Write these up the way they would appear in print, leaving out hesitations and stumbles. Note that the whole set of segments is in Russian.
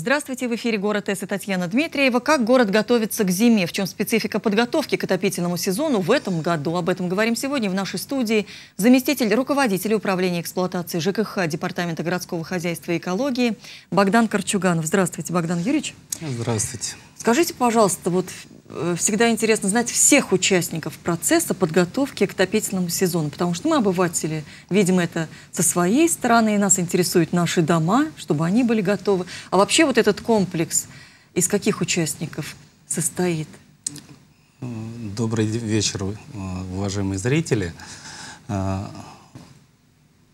Здравствуйте, в эфире «Город С» и Татьяна Дмитриева. Как город готовится к зиме? В чем специфика подготовки к отопительному сезону в этом году? Об этом говорим сегодня в нашей студии. Заместитель руководителя управления эксплуатации ЖКХ Департамента городского хозяйства и экологии Богдан Корчуганов. Здравствуйте, Богдан Юрьевич. Здравствуйте. Скажите, пожалуйста, вот всегда интересно знать всех участников процесса подготовки к отопительному сезону, потому что мы, обыватели, видим это со своей стороны, и нас интересуют наши дома, чтобы они были готовы. А вообще вот этот комплекс из каких участников состоит? Добрый вечер, уважаемые зрители.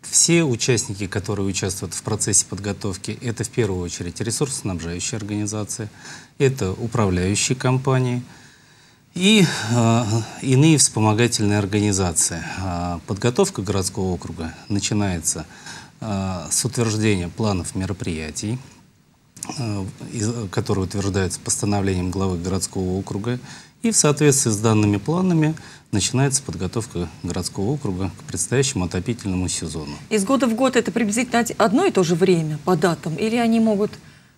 Все участники, которые участвуют в процессе подготовки, это в первую очередь ресурсоснабжающие организации, это управляющие компании и иные вспомогательные организации. Подготовка городского округа начинается с утверждения планов мероприятий, которые утверждаются постановлением главы городского округа. И в соответствии с данными планами начинается подготовка городского округа к предстоящему отопительному сезону. Из года в год это приблизительно одно и то же время по датам? Или они могут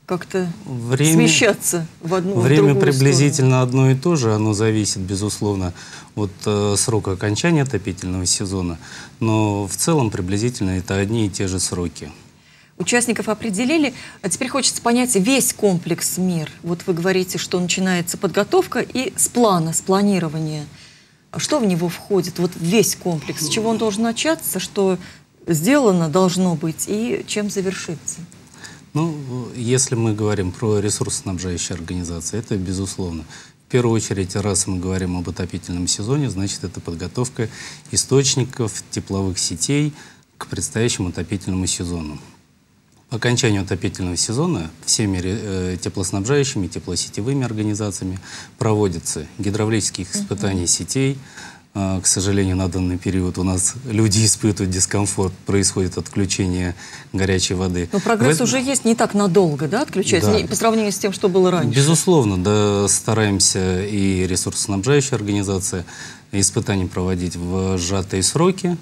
как-то смещаться в одну и ту же? Время приблизительно одно и то же. Оно зависит, безусловно, от срока окончания отопительного сезона. Но в целом приблизительно это одни и те же сроки. Участников определили. А теперь хочется понять весь комплекс мер. Вот вы говорите, что начинается подготовка и с плана, с планирования. Что в него входит? Вот весь комплекс. С чего он должен начаться, что сделано должно быть и чем завершиться? Ну, если мы говорим про ресурсоснабжающие организации, это безусловно. В первую очередь, раз мы говорим об отопительном сезоне, значит, это подготовка источников тепловых сетей к предстоящему отопительному сезону. По окончанию отопительного сезона всеми теплоснабжающими, теплосетевыми организациями проводятся гидравлические испытания сетей. К сожалению, на данный период у нас люди испытывают дискомфорт, происходит отключение горячей воды. Но прогресс уже есть, не так надолго, да, отключается, да. По сравнению с тем, что было раньше? Безусловно, да, стараемся и ресурсоснабжающая организация испытания проводить в сжатые сроки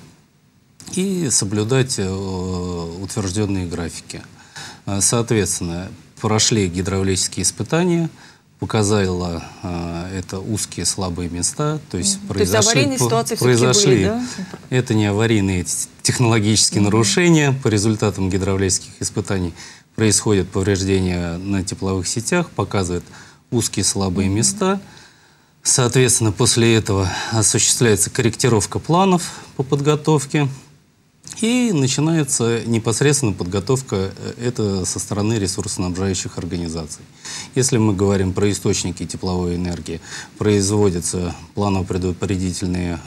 и соблюдать утвержденные графики. Соответственно, прошли гидравлические испытания, показало это узкие слабые места, то есть произошли, да? Это не аварийные технологические нарушения, по результатам гидравлических испытаний происходят повреждения на тепловых сетях, показывают узкие слабые места. Соответственно, после этого осуществляется корректировка планов по подготовке. И начинается непосредственно подготовка это со стороны ресурсоснабжающих организаций. Если мы говорим про источники тепловой энергии, производятся планово-предупредительные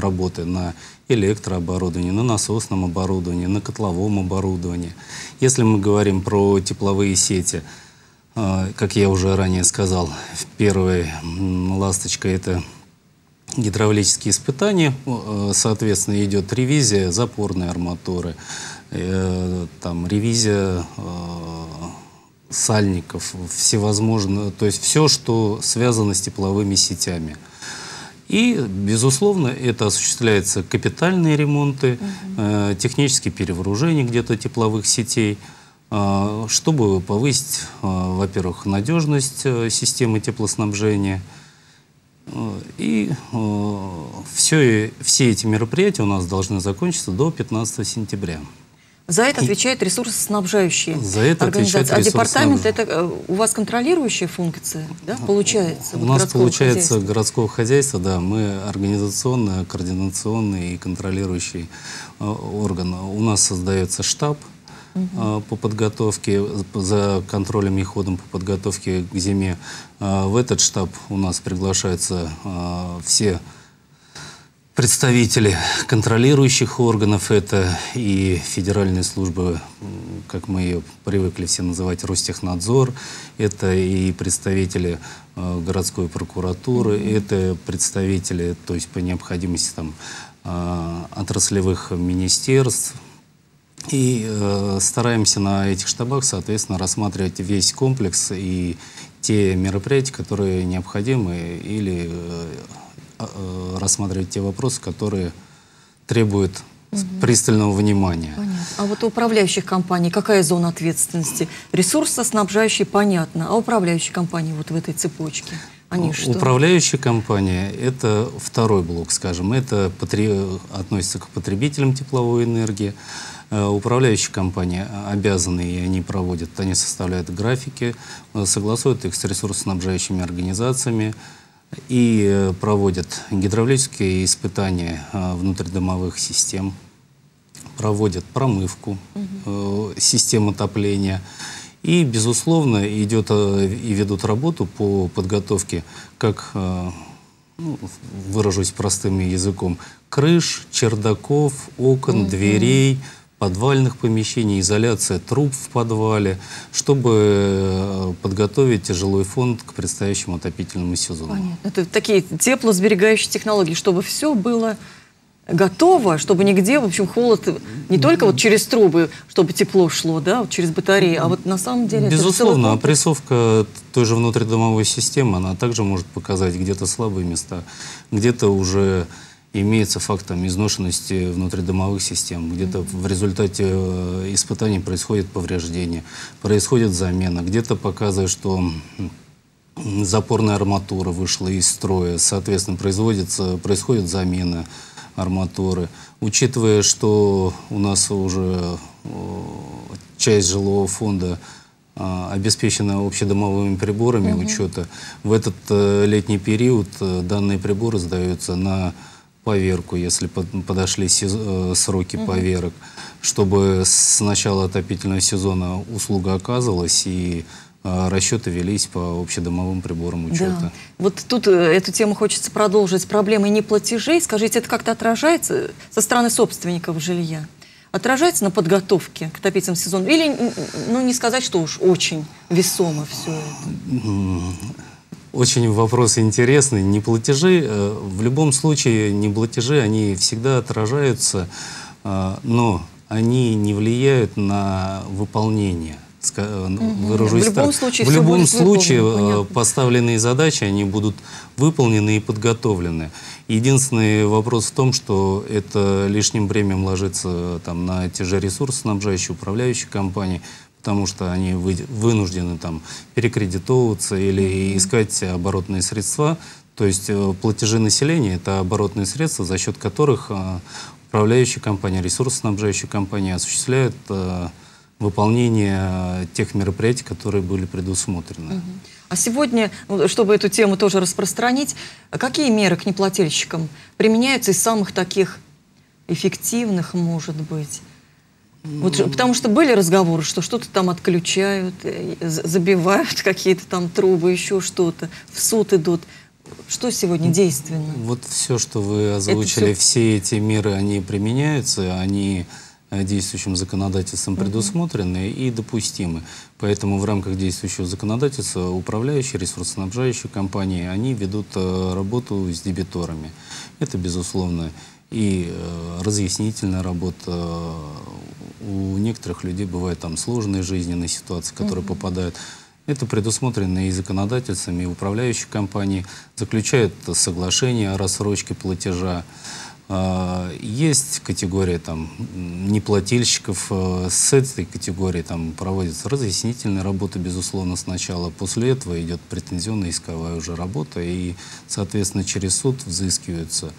работы на электрооборудовании, на насосном оборудовании, на котловом оборудовании. Если мы говорим про тепловые сети, как я уже ранее сказал, первая ласточка – это гидравлические испытания, соответственно, идет ревизия запорной арматуры, там, ревизия сальников, всевозможно, то есть все, что связано с тепловыми сетями. И, безусловно, это осуществляются капитальные ремонты, технические перевооружения где-то тепловых сетей, чтобы повысить, во-первых, надежность системы теплоснабжения. И все эти мероприятия у нас должны закончиться до 15 сентября. За это отвечают ресурсоснабжающие организации. А департамент – это у вас контролирующая функция, да, получается? У нас получается городского хозяйства, да. Мы организационный, координационный и контролирующий орган. У нас создается штаб по подготовке, за контролем и ходом по подготовке к зиме. В этот штаб у нас приглашаются все представители контролирующих органов. Это и федеральные службы, как мы ее привыкли все называть, Ростехнадзор, это и представители городской прокуратуры, это представители, то есть по необходимости там, отраслевых министерств. И стараемся на этих штабах, соответственно, рассматривать весь комплекс и те мероприятия, которые необходимы, или рассматривать те вопросы, которые требуют пристального внимания. Понятно. А вот у управляющих компаний какая зона ответственности? Ресурсоснабжающие, понятно. А управляющие компании вот в этой цепочке? Они что? Управляющая компания – это второй блок, скажем. Это относится к потребителям тепловой энергии. Управляющие компании обязаны, и они проводят, они составляют графики, согласуют их с ресурсоснабжающими организациями и проводят гидравлические испытания внутридомовых систем, проводят промывку систем отопления. И, безусловно, идет и ведут работу по подготовке, как, ну, выражусь простым языком, крыш, чердаков, окон, дверей, подвальных помещений, изоляция труб в подвале, чтобы подготовить жилой фонд к предстоящему отопительному сезону. Понятно. Это такие теплосберегающие технологии, чтобы все было готово, чтобы нигде, в общем, холод не только вот через трубы, чтобы тепло шло, да, вот через батареи, а вот на самом деле... Безусловно, опрессовка той же внутридомовой системы, она также может показать где-то слабые места, где-то уже имеется факт там изношенности внутридомовых систем, где-то в результате испытаний происходит повреждение, происходит замена, где-то показывает, что... запорная арматура вышла из строя, соответственно, происходит замена арматуры. Учитывая, что у нас уже часть жилого фонда обеспечена общедомовыми приборами учета, в этот летний период данные приборы сдаются на поверку, если подошли сроки поверок, чтобы с начала отопительного сезона услуга оказывалась и расчеты велись по общедомовым приборам учета. Да. Вот тут эту тему хочется продолжить. Проблемы неплатежей. Скажите, это как-то отражается со стороны собственников жилья? Отражается на подготовке к отопительному сезону? Или, ну, не сказать, что уж очень весомо все это? Очень вопрос интересный. Неплатежи, в любом случае, неплатежи, они всегда отражаются, но они не влияют на выполнение. Выражусь так. В любом случае поставленные задачи, они будут выполнены и подготовлены. Единственный вопрос в том, что это лишним бремем ложится там, на те же ресурсоснабжающие, управляющие компании, потому что они вынуждены там, перекредитовываться или искать оборотные средства. То есть платежи населения – это оборотные средства, за счет которых управляющие компании, ресурсоснабжающие компании осуществляют выполнение тех мероприятий, которые были предусмотрены. А сегодня, чтобы эту тему тоже распространить, какие меры к неплательщикам применяются из самых таких эффективных, может быть? Вот, потому что были разговоры, что что-то там отключают, забивают какие-то там трубы, еще что-то, в суд идут. Что сегодня действенно? Вот все, что вы озвучили, все эти меры, они применяются, они... действующим законодательством предусмотрены и допустимы. Поэтому в рамках действующего законодательства управляющие, ресурсоснабжающие компании, они ведут работу с дебиторами. Это, безусловно, и разъяснительная работа. У некоторых людей бывают там сложные жизненные ситуации, которые попадают. Это предусмотрено и законодательством, и управляющие компании заключают соглашение о рассрочке платежа. Есть категория там неплательщиков, с этой категорией там проводится разъяснительная работа, безусловно, сначала. После этого идет претензионная исковая уже работа, и, соответственно, через суд взыскиваются.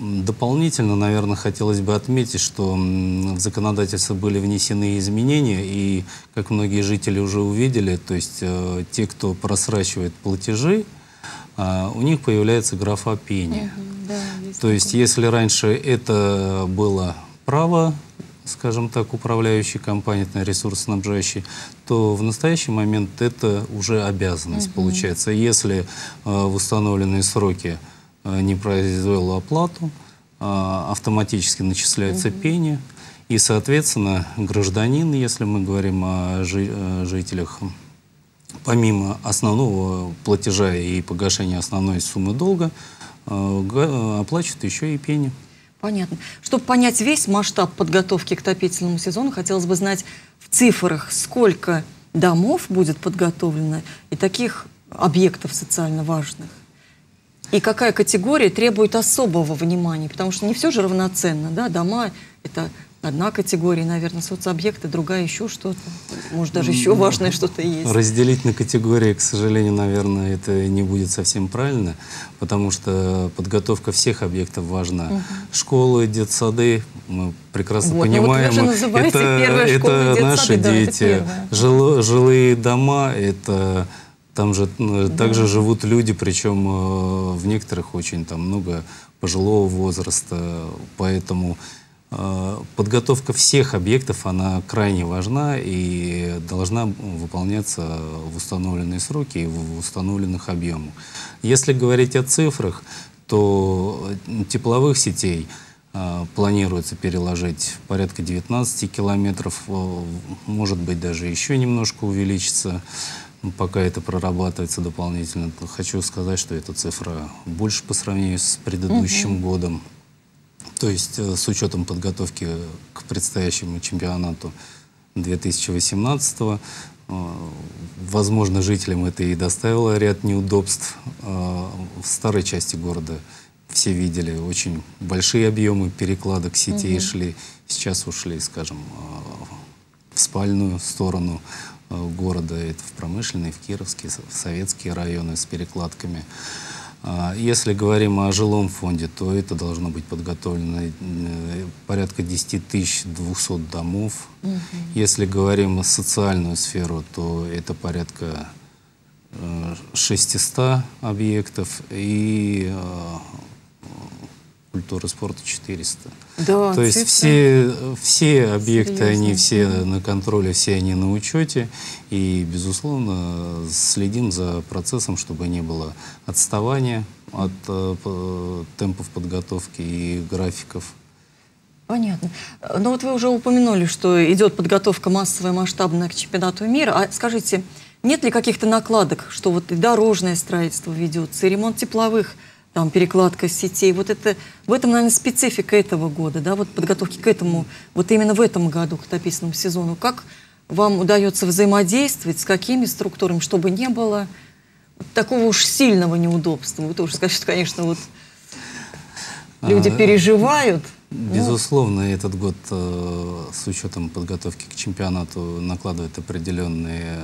Дополнительно, наверное, хотелось бы отметить, что в законодательство были внесены изменения, и, как многие жители уже увидели, то есть те, кто просрочивает платежи, у них появляется графа пени. То есть, если раньше это было право, скажем так, управляющей компании, ресурсоснабжающей, то в настоящий момент это уже обязанность получается. Если в установленные сроки не произвело оплату, автоматически начисляется пени. И, соответственно, гражданин, если мы говорим о жителях, помимо основного платежа и погашения основной суммы долга, оплачивают еще и пени. Понятно. Чтобы понять весь масштаб подготовки к отопительному сезону, хотелось бы знать в цифрах, сколько домов будет подготовлено и таких объектов социально важных. И какая категория требует особого внимания? Потому что не все же равноценно, да? Дома — это одна категория, наверное, соцобъекты, другая еще что-то. Может, даже еще важное что-то есть. Разделить на категории, к сожалению, наверное, это не будет совсем правильно, потому что подготовка всех объектов важна. Угу. Школы, детсады, мы прекрасно понимаем, ну вот вы же это наши дети. Да, жилые дома — это... Там же также живут люди, причем в некоторых очень там много пожилого возраста, поэтому подготовка всех объектов, она крайне важна и должна выполняться в установленные сроки и в установленных объемах. Если говорить о цифрах, то тепловых сетей планируется переложить порядка 19 километров, может быть, даже еще немножко увеличится. Пока это прорабатывается дополнительно, хочу сказать, что эта цифра больше по сравнению с предыдущим годом. То есть с учетом подготовки к предстоящему чемпионату 2018-го, возможно, жителям это и доставило ряд неудобств. В старой части города все видели очень большие объемы перекладок сетей шли. Сейчас ушли, скажем, в спальную сторону города, это в Промышленный, в Кировский, в советские районы с перекладками. Если говорим о жилом фонде, то это должно быть подготовлено порядка 10200 домов. Если говорим о социальную сферу, то это порядка 600 объектов и культуры спорта 400. Да, то есть все объекты, они все на контроле, все они на учете. И, безусловно, следим за процессом, чтобы не было отставания от темпов подготовки и графиков. Понятно. Но вот вы уже упомянули, что идет подготовка массовая, масштабная к чемпионату мира. А скажите, нет ли каких-то накладок, что вот и дорожное строительство ведется, и ремонт тепловых, там, перекладка сетей, вот это, в этом, наверное, специфика этого года, да, вот подготовки к этому, вот именно в этом году, к отопительному сезону. Как вам удается взаимодействовать, с какими структурами, чтобы не было такого уж сильного неудобства? Вы тоже скажете, что, конечно, вот люди переживают. Безусловно, этот год с учетом подготовки к чемпионату накладывает определенные...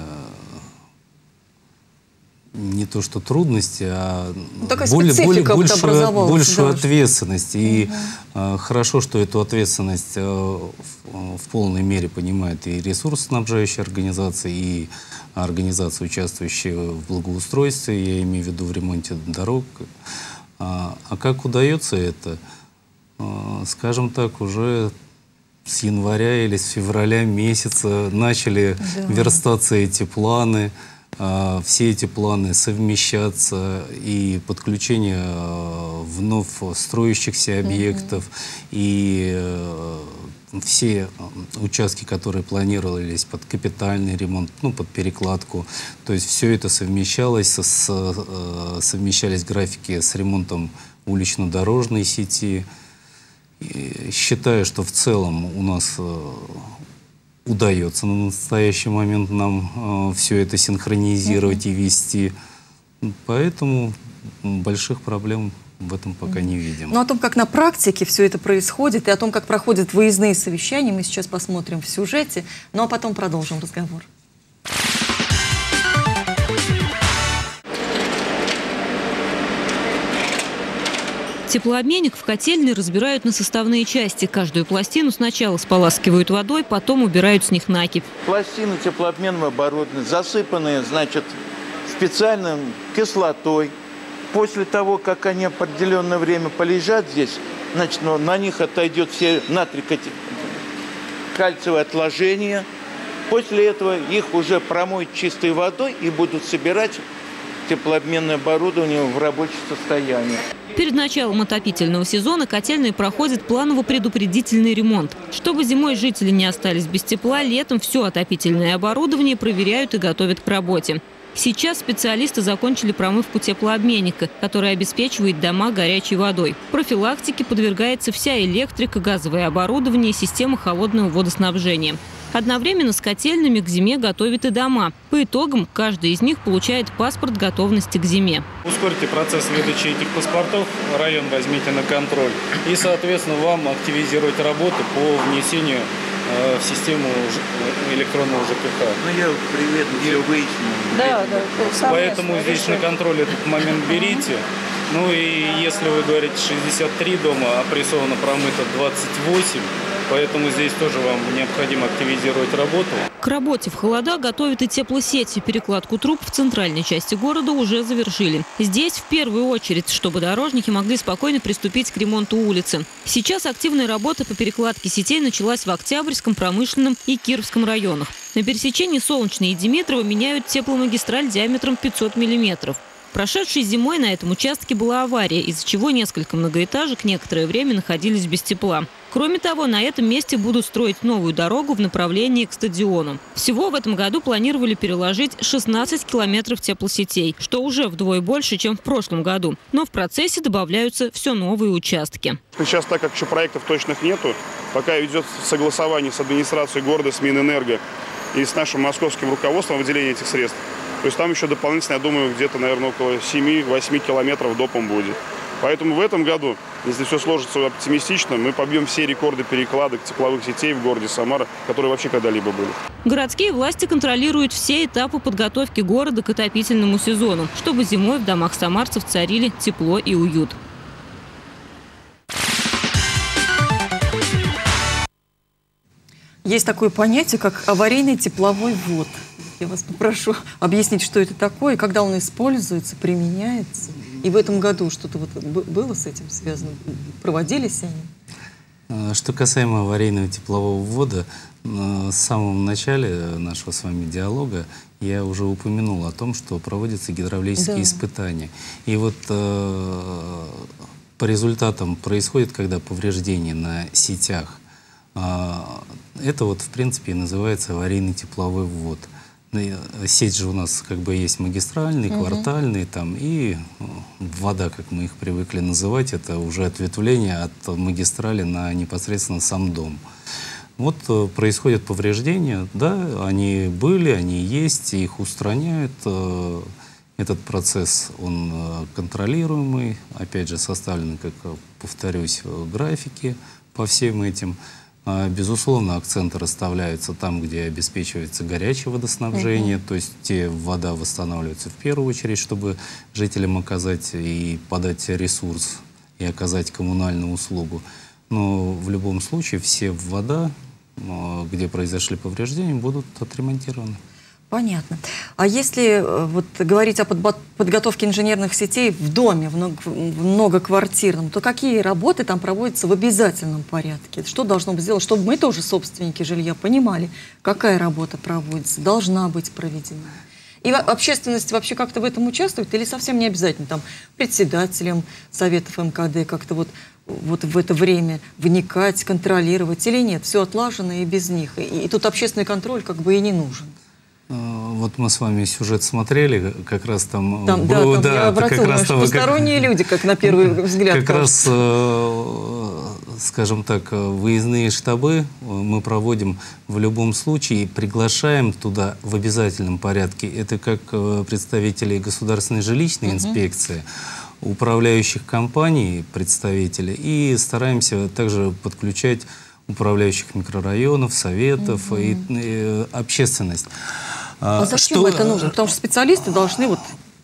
не то что трудности, а большую ответственность. И хорошо, что эту ответственность в полной мере понимает и ресурсоснабжающая организация, и организация, участвующая в благоустройстве, я имею в виду в ремонте дорог. А как удается это? Скажем так, уже... с января или с февраля месяца начали верстаться эти планы. Все эти планы совмещаться, и подключение вновь строящихся объектов, и все участки, которые планировались под капитальный ремонт, ну, под перекладку, то есть все это совмещалось, совмещались графики с ремонтом улично-дорожной сети. И считаю, что в целом у нас... удается на настоящий момент нам все это синхронизировать и вести. Поэтому больших проблем в этом пока не видим. Но о том, как на практике все это происходит, и о том, как проходят выездные совещания, мы сейчас посмотрим в сюжете, ну а потом продолжим разговор. Теплообменник в котельной разбирают на составные части. Каждую пластину сначала споласкивают водой, потом убирают с них накипь. Пластины теплообменного оборудования засыпаны, значит, специальной кислотой. После того, как они определенное время полежат здесь, значит, на них отойдет все натрий-кальциевые отложения. После этого их уже промоют чистой водой и будут собирать теплообменное оборудование в рабочем состоянии. Перед началом отопительного сезона котельные проходят планово-предупредительный ремонт. Чтобы зимой жители не остались без тепла, летом все отопительное оборудование проверяют и готовят к работе. Сейчас специалисты закончили промывку теплообменника, который обеспечивает дома горячей водой. Профилактике подвергается вся электрика, газовое оборудование и система холодного водоснабжения. Одновременно с котельными к зиме готовят и дома. По итогам каждый из них получает паспорт готовности к зиме. Ускорите процесс выдачи этих паспортов, район возьмите на контроль. И, соответственно, вам активизировать работу по внесению в систему электронного ЖКХ. Ну, я привет, я выяснил. Да. Поэтому здесь на контроль этот момент берите. Ну и если вы говорите 63 дома, опрессовано, промыто 28, поэтому здесь тоже вам необходимо активизировать работу. К работе в холода готовят и теплосети. Перекладку труб в центральной части города уже завершили. Здесь в первую очередь, чтобы дорожники могли спокойно приступить к ремонту улицы. Сейчас активная работа по перекладке сетей началась в Октябрьском, Промышленном и Кировском районах. На пересечении Солнечной и Димитрова меняют тепломагистраль диаметром 500 мм. Прошедшей зимой на этом участке была авария, из-за чего несколько многоэтажек некоторое время находились без тепла. Кроме того, на этом месте будут строить новую дорогу в направлении к стадиону. Всего в этом году планировали переложить 16 километров теплосетей, что уже вдвое больше, чем в прошлом году. Но в процессе добавляются все новые участки. Сейчас, так как еще проектов точных нету, пока идет согласование с администрацией города, с Минэнерго и с нашим московским руководством выделения этих средств. То есть там еще дополнительно, я думаю, где-то, наверное, около 7-8 километров допом будет. Поэтому в этом году, если все сложится оптимистично, мы побьем все рекорды перекладок тепловых сетей в городе Самара, которые вообще когда-либо были. Городские власти контролируют все этапы подготовки города к отопительному сезону, чтобы зимой в домах самарцев царили тепло и уют. Есть такое понятие, как аварийный тепловой вод. Я вас попрошу объяснить, что это такое, когда он используется, применяется. И в этом году что-то вот было с этим связано? Проводились они? Что касаемо аварийного теплового ввода, в самом начале нашего с вами диалога я уже упомянул о том, что проводятся гидравлические испытания. И вот по результатам происходит, когда повреждения на сетях. Это вот в принципе и называется аварийный тепловой ввод. Сеть же у нас как бы есть магистральный, квартальный, там, и вода, как мы их привыкли называть, это уже ответвление от магистрали на непосредственно сам дом. Вот происходят повреждения, да, они были, они есть, их устраняют. Этот процесс, он контролируемый, опять же составлены, как повторюсь, графики по всем этим. Безусловно, акценты расставляются там, где обеспечивается горячее водоснабжение, то есть вода восстанавливается в первую очередь, чтобы жителям оказать и подать ресурс, и оказать коммунальную услугу. Но в любом случае все вода, где произошли повреждения, будут отремонтированы. Понятно. А если вот говорить о подготовке инженерных сетей в доме, в многоквартирном, то какие работы там проводятся в обязательном порядке? Что должно быть сделано, чтобы мы тоже, собственники жилья, понимали, какая работа проводится, должна быть проведена? И общественность вообще как-то в этом участвует или совсем не обязательно? Там председателем Советов МКД как-то вот в это время вникать, контролировать или нет? Все отлажено и без них. И тут общественный контроль как бы и не нужен. Вот мы с вами сюжет смотрели, как раз там было, там посторонние люди, как на первый взгляд. Как раз, скажем так, выездные штабы мы проводим в любом случае, приглашаем туда в обязательном порядке. Это как представители государственной жилищной инспекции, управляющих компаний, представители, и стараемся также подключать управляющих микрорайонов, советов и общественность. А зачем это нужно? Потому что специалисты должны вот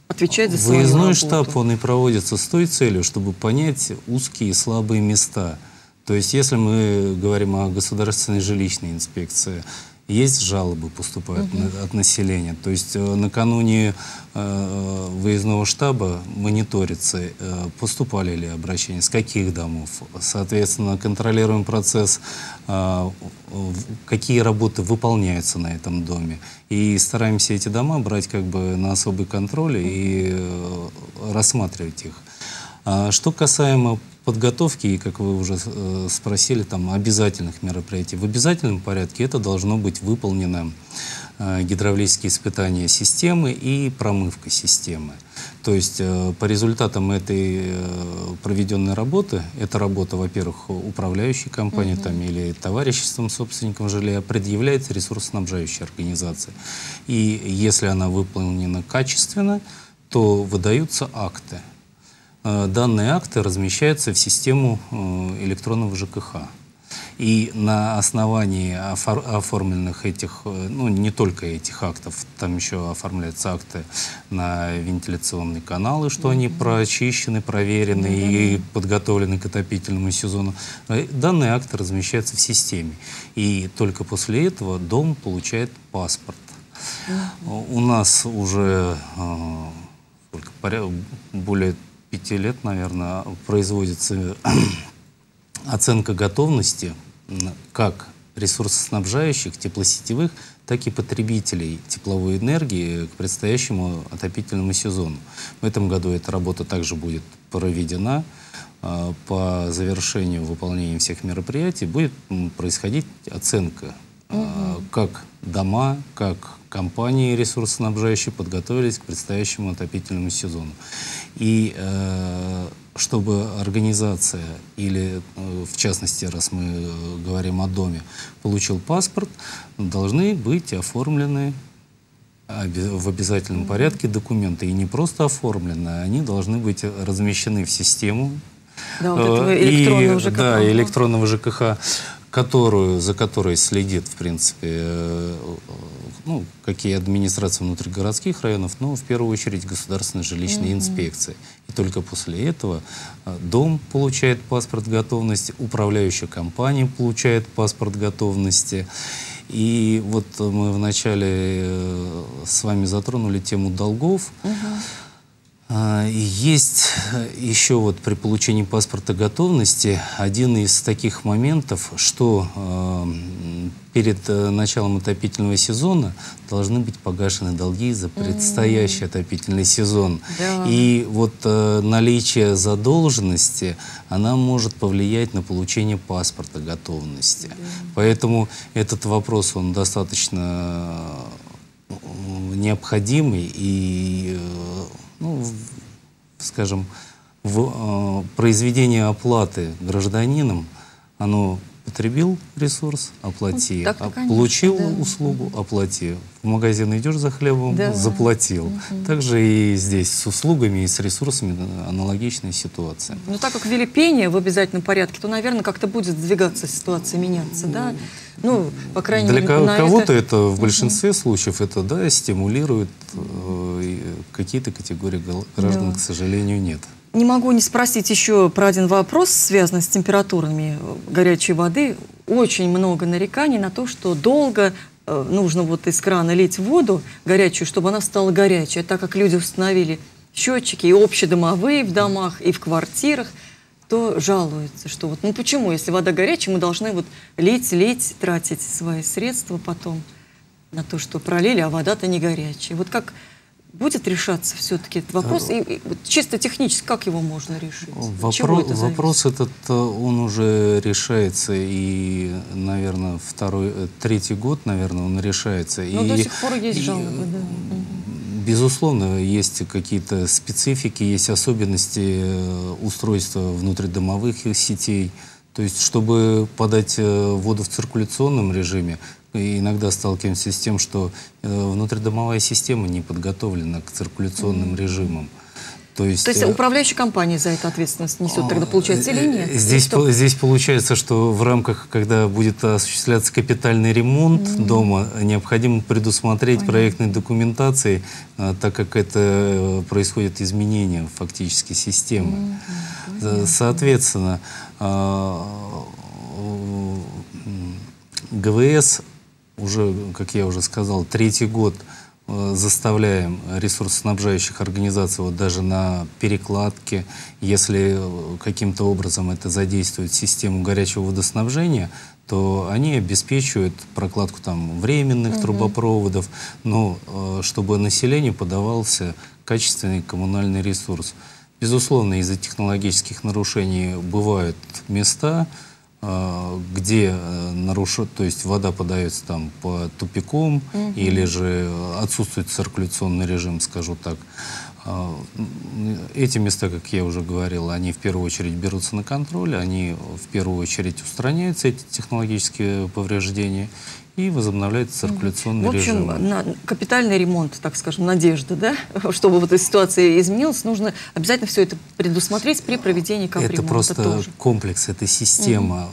отвечать за свою работу. Выездной штаб, он и проводится с той целью, чтобы понять узкие и слабые места. То есть, если мы говорим о государственной жилищной инспекции, есть жалобы, поступают от населения. То есть накануне выездного штаба мониторится, поступали ли обращения, с каких домов. Соответственно, контролируем процесс, какие работы выполняются на этом доме. И стараемся эти дома брать как бы на особый контроль и рассматривать их. Что касаемо подготовки, и, как вы уже спросили, там обязательных мероприятий, в обязательном порядке это должно быть выполнено гидравлические испытания системы и промывка системы. То есть по результатам этой проведенной работы, эта работа, во-первых, управляющей компанией там, или товариществом, собственником жилья, предъявляется ресурсоснабжающей организации. И если она выполнена качественно, то выдаются акты. Данные акты размещаются в систему электронного ЖКХ. И на основании оформленных этих, ну не только этих актов, там еще оформляются акты на вентиляционные каналы, что они прочищены, проверены и подготовлены к отопительному сезону. Данные акты размещаются в системе. И только после этого дом получает паспорт. У нас уже более 5 лет, наверное, производится оценка готовности как ресурсоснабжающих, теплосетевых, так и потребителей тепловой энергии к предстоящему отопительному сезону. В этом году эта работа также будет проведена. По завершению выполнения всех мероприятий будет происходить оценка, как дома, как компании ресурсоснабжающие подготовились к предстоящему отопительному сезону. И чтобы организация, или в частности, раз мы говорим о доме, получил паспорт, должны быть оформлены в обязательном порядке документы. И не просто оформлены, они должны быть размещены в систему электронного ЖКХ, за которой следит, в принципе, ну, какие администрации внутригородских районов, но в первую очередь государственной жилищной инспекции. И только после этого дом получает паспорт готовности, управляющая компания получает паспорт готовности. И вот мы вначале с вами затронули тему долгов. Есть еще вот при получении паспорта готовности один из таких моментов, что перед началом отопительного сезона должны быть погашены долги за предстоящий отопительный сезон. И вот наличие задолженности, она может повлиять на получение паспорта готовности. Поэтому этот вопрос, он достаточно необходимый и... Ну, скажем, произведение оплаты гражданином, оно потребил ресурс, оплати, ну, получил услугу, оплати. В магазин идешь за хлебом, заплатил. Также и здесь с услугами и с ресурсами аналогичная ситуация. Ну, так как ввели пение в обязательном порядке, то, наверное, как-то будет сдвигаться ситуация, меняться, да? Ну, по крайней мере, для кого-то это в большинстве случаев это, да, стимулирует. Какие-то категории граждан, к сожалению, нет. Не могу не спросить еще про один вопрос, связанный с температурами горячей воды. Очень много нареканий на то, что долго нужно вот из крана лить воду горячую, чтобы она стала горячей. Так как люди установили счетчики и общедомовые в домах, и в квартирах, то жалуются, что вот, ну почему, если вода горячая, мы должны вот лить, тратить свои средства потом на то, что пролили, а вода-то не горячая. Вот как... Будет решаться все-таки этот вопрос? И чисто технически, как его можно решить? Вопрос этот, он уже решается, и, наверное, третий год, наверное, он решается. Но и до сих пор есть жалобы, да. Безусловно, есть какие-то специфики, есть особенности устройства внутридомовых сетей. То есть, чтобы подать воду в циркуляционном режиме, иногда сталкиваемся с тем, что внутридомовая система не подготовлена к циркуляционным режимам. То есть управляющая компания за это ответственность несет, тогда получается, или нет? Здесь получается, что в рамках, когда будет осуществляться капитальный ремонт дома, необходимо предусмотреть проектной документации, так как это происходит изменение фактически системы. Соответственно, ГВС уже, как я уже сказал, третий год заставляем ресурсоснабжающих организаций вот даже на перекладке, если каким-то образом это задействует систему горячего водоснабжения, то они обеспечивают прокладку там временных трубопроводов, но чтобы населению подавался качественный коммунальный ресурс. Безусловно, из-за технологических нарушений бывают места, где нарушают, то есть вода подается там по тупикам, или же отсутствует циркуляционный режим, скажу так. Эти места, как я уже говорил, они в первую очередь берутся на контроль, они в первую очередь устраняются, эти технологические повреждения, и возобновляется циркуляционный режим. В общем, капитальный ремонт, так скажем, надежда, да? Чтобы вот эта ситуация изменилась, нужно обязательно все это предусмотреть при проведении капремонта. Это просто тоже комплекс, это система.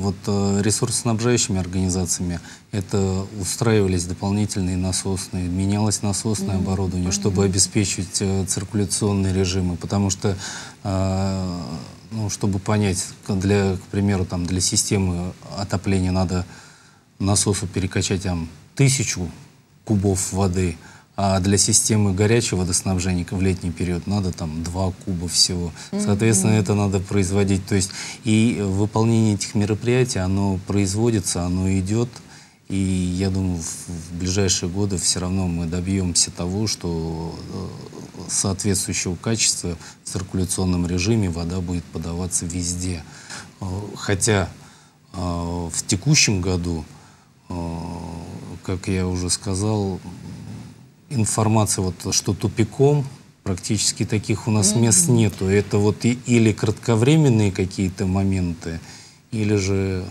Вот ресурсоснабжающими организациями это устраивались дополнительные насосные, менялось насосное оборудование, чтобы обеспечить циркуляционные режимы, потому что... ну, чтобы понять, для, к примеру, там, для системы отопления надо насосу перекачать там 1000 кубов воды, а для системы горячего водоснабжения в летний период надо там 2 куба всего. Соответственно, это надо производить. То есть и выполнение этих мероприятий, оно производится, оно идет. И я думаю, в ближайшие годы все равно мы добьемся того, что соответствующего качества в циркуляционном режиме вода будет подаваться везде. Хотя в текущем году, как я уже сказал, информация, вот, что тупиком, практически таких у нас мест нету. Это вот или кратковременные какие-то моменты, или же...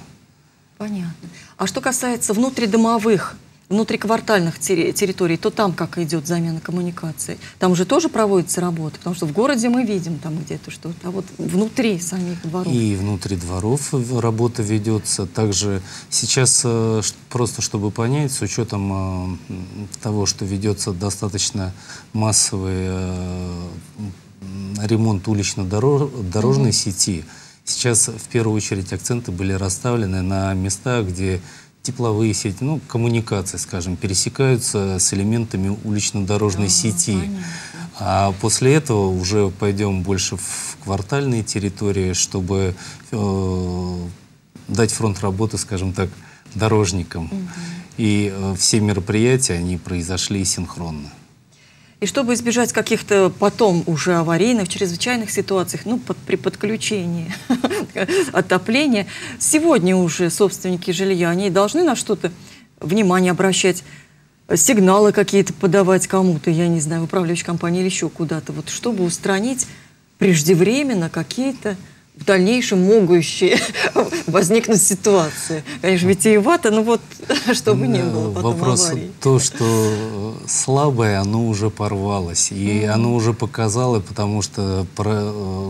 Понятно. А что касается внутридомовых, внутриквартальных территорий, то там как идет замена коммуникаций? Там же тоже проводится работа, потому что в городе мы видим там где-то что-то, а вот внутри самих дворов. И внутри дворов работа ведется. Также сейчас, просто чтобы понять, с учетом того, что ведется достаточно массовый ремонт улично-дорожной сети, сейчас в первую очередь акценты были расставлены на места, где тепловые сети, ну, коммуникации, скажем, пересекаются с элементами улично-дорожной сети. Понятно. А после этого уже пойдем больше в квартальные территории, чтобы дать фронт работы, скажем так, дорожникам. И все мероприятия, они произошли синхронно. И чтобы избежать каких-то потом уже аварийных, чрезвычайных ситуаций, ну, при подключении отопления, сегодня уже собственники жилья, они должны на что-то внимание обращать, сигналы какие-то подавать кому-то, я не знаю, в управляющей компании или еще куда-то, вот, чтобы устранить преждевременно какие-то в дальнейшем могущие возникнуть ситуации. Конечно, витиевато, но вот чтобы не было потом вопрос аварии. То, что слабое, оно уже порвалось. И оно уже показало, потому что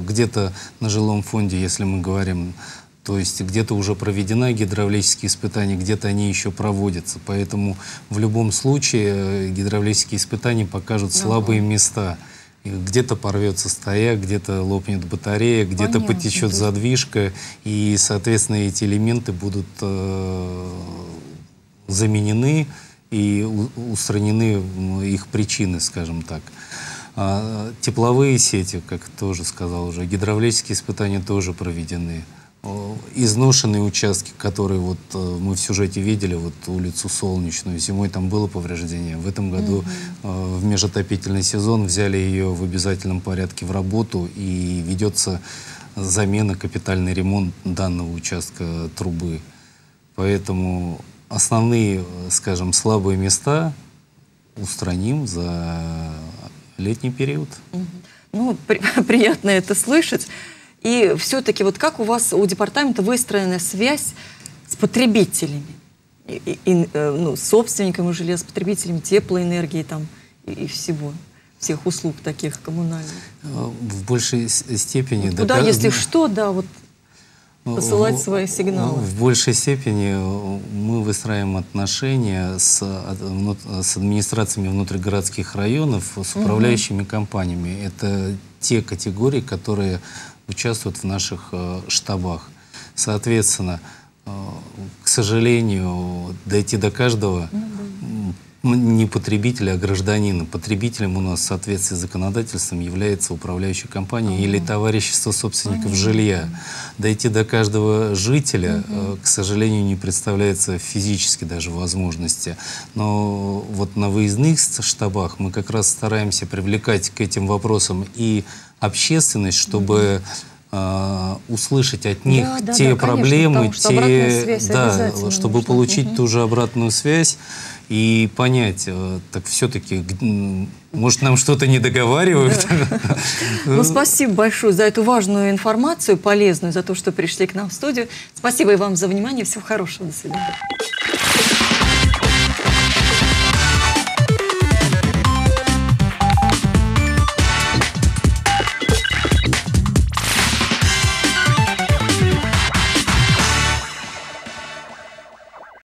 где-то на жилом фонде, если мы говорим, то есть где-то уже проведены гидравлические испытания, где-то они еще проводятся. Поэтому в любом случае гидравлические испытания покажут слабые места. Где-то порвется стояк, где-то лопнет батарея, где-то потечет задвижка, и, соответственно, эти элементы будут заменены и устранены их причины, скажем так. Тепловые сети, как тоже сказал уже, гидравлические испытания тоже проведены. Изношенные участки, которые вот мы в сюжете видели, вот улицу Солнечную, зимой там было повреждение. В этом году в межотопительный сезон взяли ее в обязательном порядке в работу, и ведется замена, капитальный ремонт данного участка трубы. Поэтому основные, скажем, слабые места устраним за летний период. Ну, приятно это слышать. И все-таки вот как у вас, у департамента выстроена связь с потребителями, ну, собственниками жилья, с потребителями теплоэнергии там, и всего, всех услуг таких коммунальных? В большей степени... Да, если что, да, вот посылать свои сигналы. В большей степени мы выстраиваем отношения с администрациями внутригородских районов, с управляющими компаниями. Это те категории, которые... участвуют в наших штабах. Соответственно, к сожалению, дойти до каждого не потребителя, а гражданина. Потребителем у нас в соответствии с законодательством является управляющая компания или товарищество собственников жилья. Дойти до каждого жителя, к сожалению, не представляется физически даже возможности. Но вот на выездных штабах мы как раз стараемся привлекать к этим вопросам и общественность, чтобы услышать от них те проблемы, чтобы получить ту же обратную связь и понять, так все-таки, может, нам что-то не договаривают. Ну, спасибо большое за эту важную информацию, полезную, за то, что пришли к нам в студию. Спасибо и вам за внимание. Всего хорошего. До свидания.